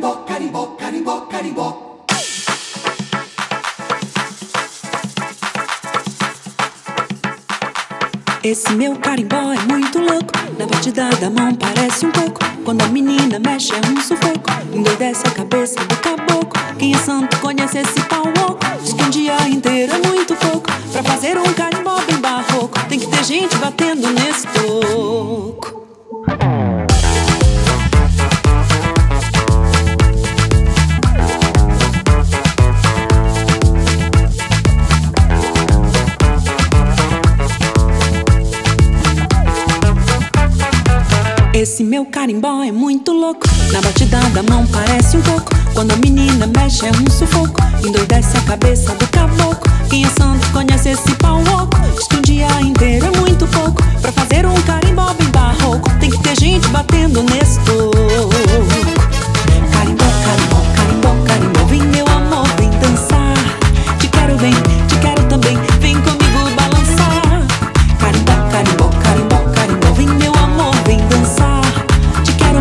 carimbó, carimbó, carimbó, carimbó. Esse meu carimbó é muito louco. Na batida da mão parece um coco. Quando a menina mexe é um sufoco. Endoidece a cabeça do caboclo. Quem é santo conhece esse pau oco. Diz que um dia inteiro é muito pouco pra fazer um carimbó bem barroco. Tem que ter gente batendo nesse toco. Esse meu carimbó é muito louco. Na batida da mão parece um coco. Quando a menina mexe é um sufoco. Endoidece a cabeça do caboclo. Quem é santo conhece esse pau oco. Diz que um dia inteiro é muito pouco pra fazer um carimbó bem barroco. Tem que ter gente batendo nesse toco. Carimbó, carimbó, carimbó, carimbó. Vem meu amor, vem dançar. Te quero, vem, te quero também. Vem comigo balançar. Carimbó, carimbó, carimbó, carimbó. Vem meu amor, vem dançar.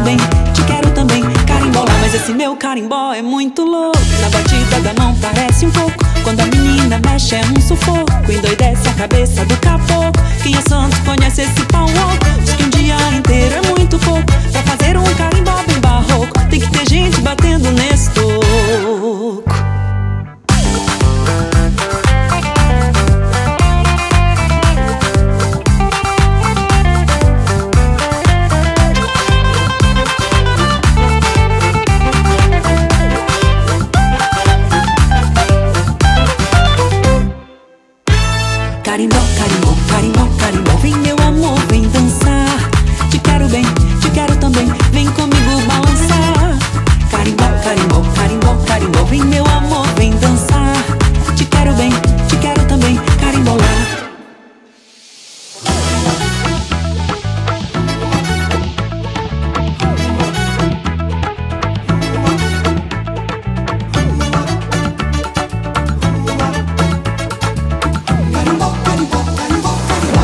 Bem, te quero também, carimbola. Mas esse meu carimbó é muito louco. Na batida da mão parece um coco. Quando a menina mexe é um sufoco. Endoidece a cabeça do caboclo. Quem é santo conhece esse pau oco. Diz que um dia inteiro é muito pouco pra fazer um carimbó bem barroco. Tem que ter gente batendo nesse toco. Carimbó, carimbó, carimbó, carimbó. Vem meu amor, vem dançar. Te quero bem, te quero também. Vem comigo balançar. Carimbó, carimbó, carimbó, carimbó. Vem meu amor, vem dançar. Te quero bem, te quero também, carimbolar.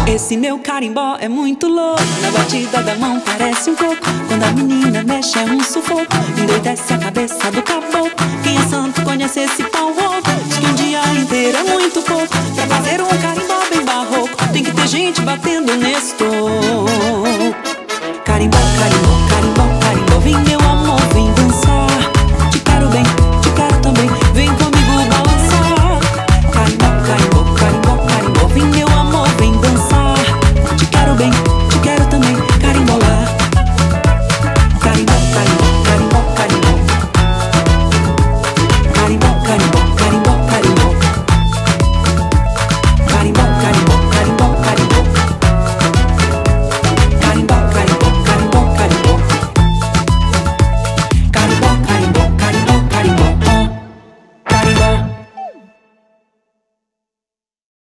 Esse meu carimbó é muito louco. Na batida da mão parece um coco. Quando a menina mexe é um sufoco. Endoidece a cabeça do caboclo. Quem é santo conhece esse pau oco. Diz que um dia inteiro é muito pouco pra fazer um carimbó bem barroco. Tem que ter gente batendo nesse toco.